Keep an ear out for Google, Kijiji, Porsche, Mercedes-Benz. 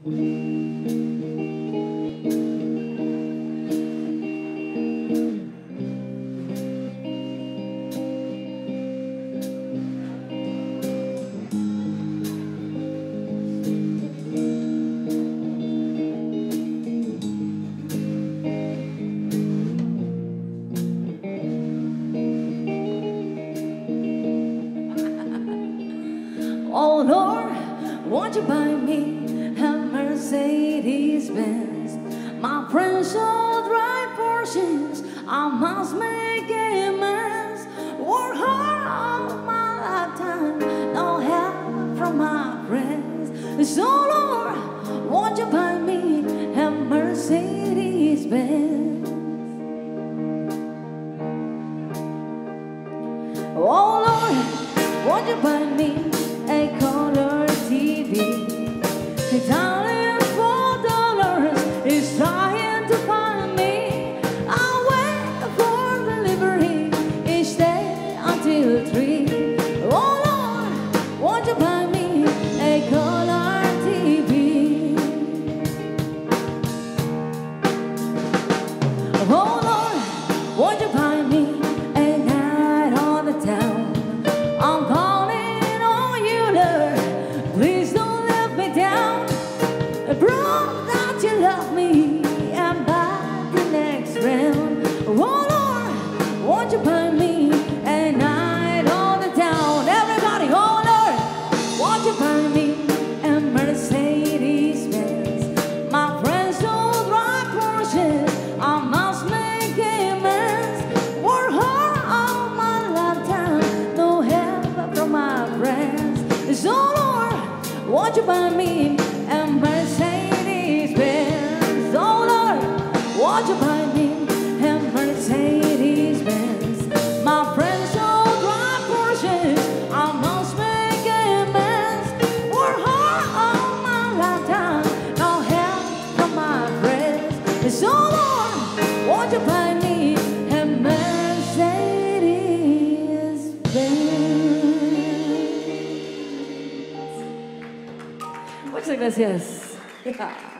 Oh Lord, won't you buy me a Mercedes-Benz? My friends all drive Porsches, I must make amends. Work hard all my lifetime, no help from my friends. So Lord, won't you buy me a Mercedes-Benz? Oh Lord, won't you buy me a color TV? Italian $4 is trying to find me. I wait for delivery each day until 3. Oh Lord, won't you buy me a color TV? Oh Lord, won't you buy me a night on the town? I'm won't you buy me a Mercedes-Benz? Oh Lord, won't you buy me a Mercedes-Benz? My friends all drive Porsches, I must make amends. Work hard all my lifetime, no help from my friends. Oh Lord, won't you buy me a Mercedes-Benz? Muchas gracias. Yeah.